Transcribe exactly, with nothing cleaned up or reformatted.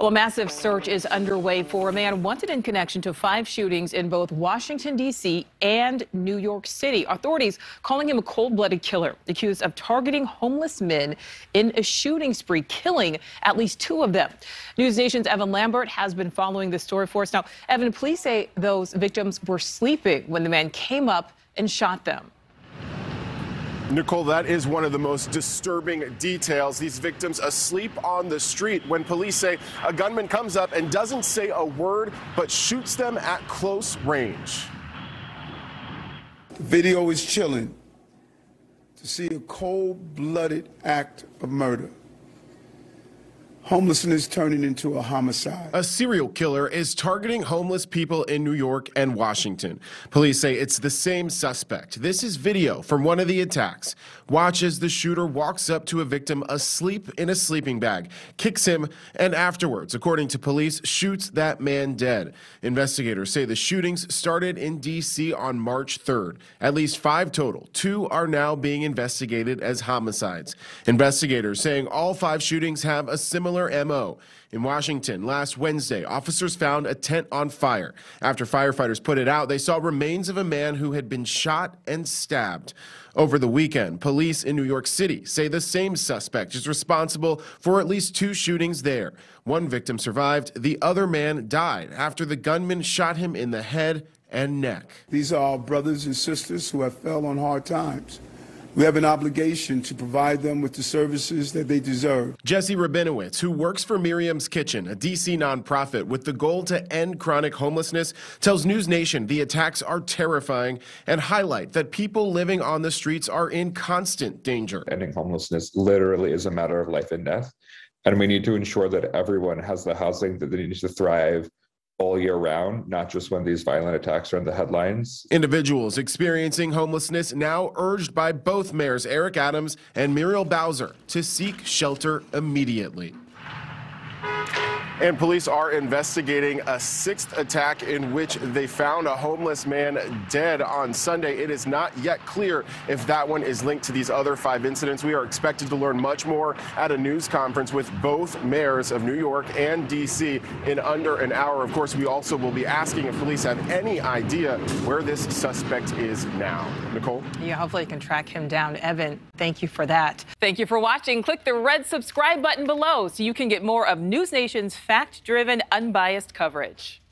Well, a massive search is underway for a man wanted in connection to five shootings in both Washington, D C and New York City. Authorities calling him a cold-blooded killer, accused of targeting homeless men in a shooting spree, killing at least two of them. NewsNation's Evan Lambert has been following this story for us. Now, Evan, police say those victims were sleeping when the man came up and shot them. Nicole, that is one of the most disturbing details. These victims asleep on the street when police say a gunman comes up and doesn't say a word, but shoots them at close range. The video is chilling to see a cold-blooded act of murder. Homelessness turning into a homicide. A serial killer is targeting homeless people in New York and Washington. Police say it's the same suspect. This is video from one of the attacks. Watch as the shooter walks up to a victim asleep in a sleeping bag, kicks him, and afterwards, according to police, shoots that man dead. Investigators say the shootings started in D C on March third. At least five total. Two are now being investigated as homicides. Investigators saying all five shootings have a similar M O. In Washington last Wednesday, officers found a tent on fire. After firefighters put it out, they saw remains of a man who had been shot and stabbed. Over the weekend, police in New York City say the same suspect is responsible for at least two shootings there. One victim survived, the other man died after the gunman shot him in the head and neck. These are our brothers and sisters who have fell on hard times. We have an obligation to provide them with the services that they deserve. Jesse Rabinowitz, who works for Miriam's Kitchen, a D C nonprofit with the goal to end chronic homelessness, tells NewsNation the attacks are terrifying and highlight that people living on the streets are in constant danger. Ending homelessness literally is a matter of life and death, and we need to ensure that everyone has the housing that they need to thrive all year round, not just when these violent attacks are in the headlines. Individuals experiencing homelessness now urged by both mayors Eric Adams and Muriel Bowser to seek shelter immediately. And police are investigating a sixth attack in which they found a homeless man dead on Sunday. It is not yet clear if that one is linked to these other five incidents. We are expected to learn much more at a news conference with both mayors of New York and D C in under an hour. Of course, we also will be asking if police have any idea where this suspect is now. Nicole? Yeah, hopefully you can track him down. Evan, thank you for that. Thank you for watching. Click the red subscribe button below so you can get more of NewsNation's fact-driven, unbiased coverage.